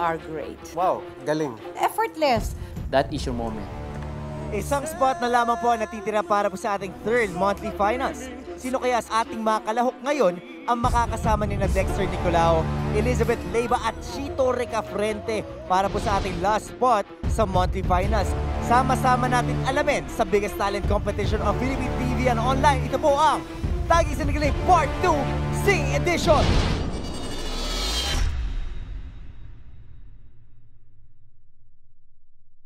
are great. Wow, galing. Effortless. That is your moment. Isang spot na lamang po ang natitira para po sa ating third monthly finals. Sino kaya sa ating mga kalahok ngayon ang makakasama ni na Dexter Nicolau, Elizabeth Leyva at Chito Recafrente para po sa ating last spot sa monthly finals? Sama-sama natin alamin sa biggest talent competition of Philippine TV and online. Ito po ang Tagisan ng Galing Part 2 Sing Edition!